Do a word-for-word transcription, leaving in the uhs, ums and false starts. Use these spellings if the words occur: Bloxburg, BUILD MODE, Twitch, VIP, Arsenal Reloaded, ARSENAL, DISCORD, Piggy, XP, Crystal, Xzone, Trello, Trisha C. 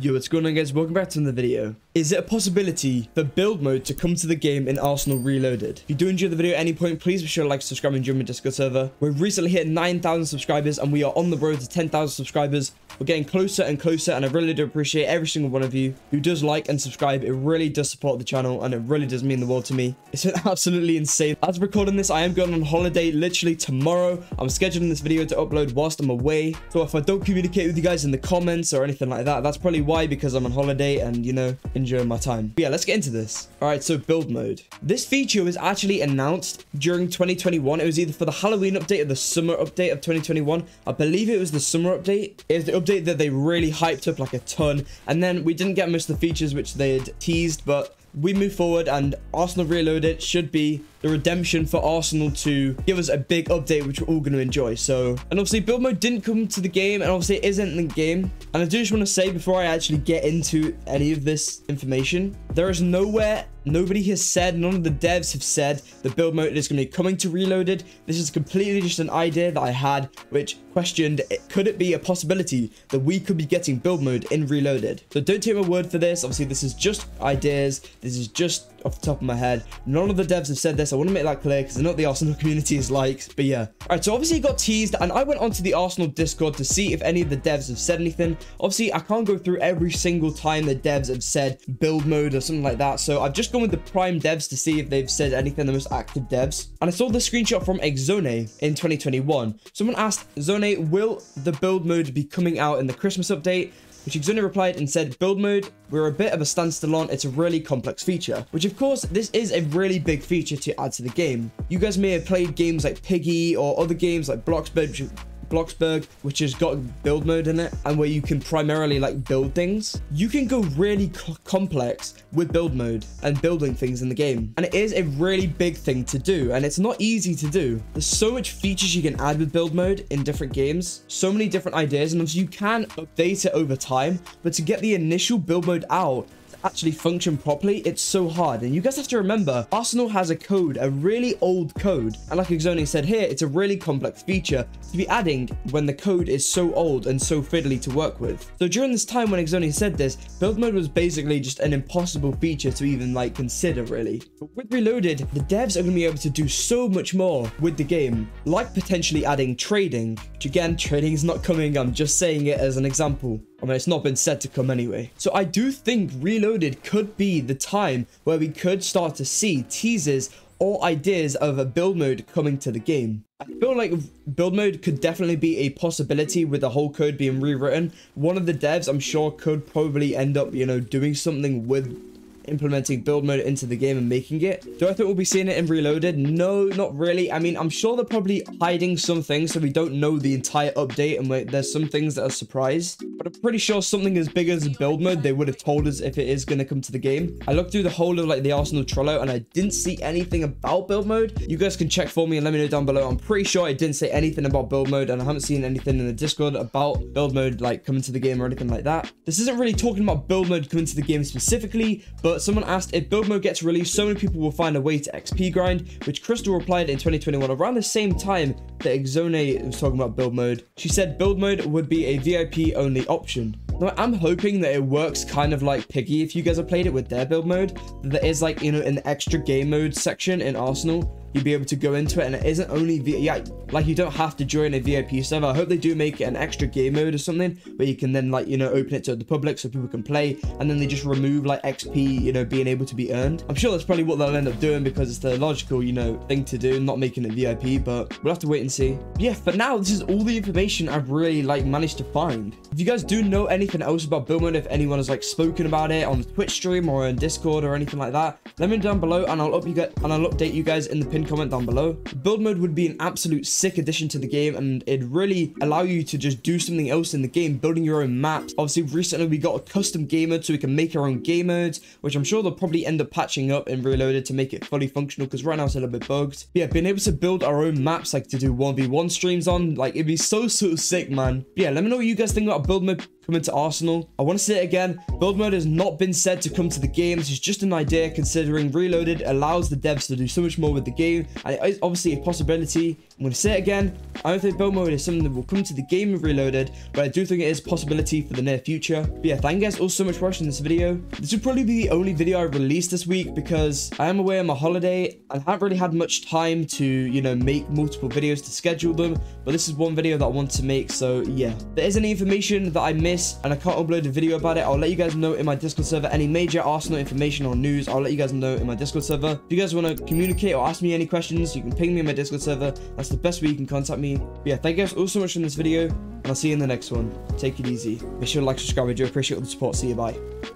Yo, what's going on, guys? Welcome back to another video. Is it a possibility for build mode to come to the game in Arsenal Reloaded? If you do enjoy the video at any point, please be sure to like, subscribe, and join my Discord server. We've recently hit nine thousand subscribers, and we are on the road to ten thousand subscribers. We're getting closer and closer, and I really do appreciate every single one of you who does like and subscribe. It really does support the channel, and it really does mean the world to me. It's been absolutely insane. As of recording this, I am going on holiday literally tomorrow. I'm scheduling this video to upload whilst I'm away. So if I don't communicate with you guys in the comments or anything like that, that's probably why, because I'm on holiday and, you know, enjoying my time. But yeah, let's get into this. All right, so build mode. This feature was actually announced during twenty twenty-one. It was either for the Halloween update or the summer update of twenty twenty-one. I believe it was the summer update. It was the update that they really hyped up like a ton. And then we didn't get most of the features which they had teased, but we move forward, and Arsenal Reloaded should be the redemption for Arsenal to give us a big update, which we're all going to enjoy. So, and obviously build mode didn't come to the game, and obviously it isn't in the game. And I do just want to say, before I actually get into any of this information, there is nowhere, nobody has said, none of the devs have said the build mode is going to be coming to Reloaded. This is completely just an idea that I had, which questioned, it, could it be a possibility that we could be getting build mode in Reloaded? So don't take my word for this. Obviously, this is just ideas. This is just off the top of my head. None of the devs have said this. I want to make that clear because I know what the Arsenal community is like. But yeah. All right, so obviously it got teased, and I went onto the Arsenal Discord to see if any of the devs have said anything. Obviously, I can't go through every single time the devs have said build mode or something like that. So I've just gone with the prime devs to see if they've said anything, the most active devs. And I saw this screenshot from Xzone in twenty twenty-one. Someone asked, Xzone, will the build mode be coming out in the Christmas update? Which Xzone replied and said, build mode, we're a bit of a standstill on. It's a really complex feature. Which, of course, this is a really big feature to add to the game. You guys may have played games like Piggy or other games like Bloxburg, Bloxburg, which has got build mode in it, and where you can primarily like build things. You can go really co complex with build mode and building things in the game, and it is a really big thing to do, and it's not easy to do. There's so much features you can add with build mode in different games, so many different ideas, and obviously you can update it over time, but to get the initial build mode out actually function properly, it's so hard. And you guys have to remember, Arsenal has a code, a really old code, and like Xzone said here, it's a really complex feature to be adding when the code is so old and so fiddly to work with. So during this time when Xzone said this, build mode was basically just an impossible feature to even like consider, really. But with Reloaded, the devs are going to be able to do so much more with the game, like potentially adding trading, which again, trading is not coming. I'm just saying it as an example. I mean, it's not been said to come anyway. So I do think Reloaded could be the time where we could start to see teases or ideas of a build mode coming to the game. I feel like build mode could definitely be a possibility with the whole code being rewritten. One of the devs, I'm sure, could probably end up, you know, doing something with implementing build mode into the game and making it. Do I think we'll be seeing it in Reloaded? No, not really. I mean, I'm sure they're probably hiding some things so we don't know the entire update, and there's some things that are surprised. But I'm pretty sure something as big as build mode, they would have told us if it is going to come to the game. I looked through the whole of like the Arsenal Trello, and I didn't see anything about build mode. You guys can check for me and let me know down below. I'm pretty sure I didn't say anything about build mode, and I haven't seen anything in the Discord about build mode like coming to the game or anything like that. This isn't really talking about build mode coming to the game specifically, but someone asked, if build mode gets released, so many people will find a way to X P grind, which Crystal replied in twenty twenty-one, around the same time that Xzone was talking about build mode. She said build mode would be a V I P only option. Now, I'm hoping that it works kind of like Piggy, if you guys have played it with their build mode. There is like, you know, an extra game mode section in Arsenal. You'll be able to go into it, and it isn't only V yeah, like you don't have to join a V I P server. I hope they do make an extra game mode or something where you can then like, you know, open it to the public so people can play, and then they just remove like X P, you know, being able to be earned. I'm sure that's probably what they'll end up doing because it's the logical, you know, thing to do, not making it V I P, but we'll have to wait and see. Yeah, for now, this is all the information I've really like managed to find. If you guys do know anything else about build mode, if anyone has like spoken about it on the Twitch stream or on Discord or anything like that, let me know down below, and I'll up you guys and I'll update you guys in the pin comment down below. Build mode would be an absolute sick addition to the game, and it'd really allow you to just do something else in the game, building your own maps. Obviously, recently we got a custom game mode so we can make our own game modes, which I'm sure they'll probably end up patching up in Reloaded to make it fully functional, because right now it's a little bit bugged. But yeah, being able to build our own maps, like to do one v one streams on, like it'd be so, so sick, man. But yeah, let me know what you guys think about build mode coming to Arsenal. I want to say it again, build mode has not been said to come to the game. This is just an idea, considering Reloaded allows the devs to do so much more with the game, and it is obviously a possibility I'm going to say it again. I don't think build mode is something that will come to the game of Reloaded, but I do think it is a possibility for the near future. But yeah, thank you guys all so much for watching this video. This will probably be the only video I release this week because I am away on my holiday and haven't really had much time to, you know, make multiple videos to schedule them. But this is one video that I want to make, so yeah. If there is any information that I miss and I can't upload a video about it, I'll let you guys know in my Discord server. Any major Arsenal information or news, I'll let you guys know in my Discord server. If you guys want to communicate or ask me any questions, you can ping me in my Discord server. That's the best way you can contact me. But yeah, thank you guys all so much for this video, and I'll see you in the next one. Take it easy. Make sure to like, subscribe. I do appreciate all the support. See you, bye.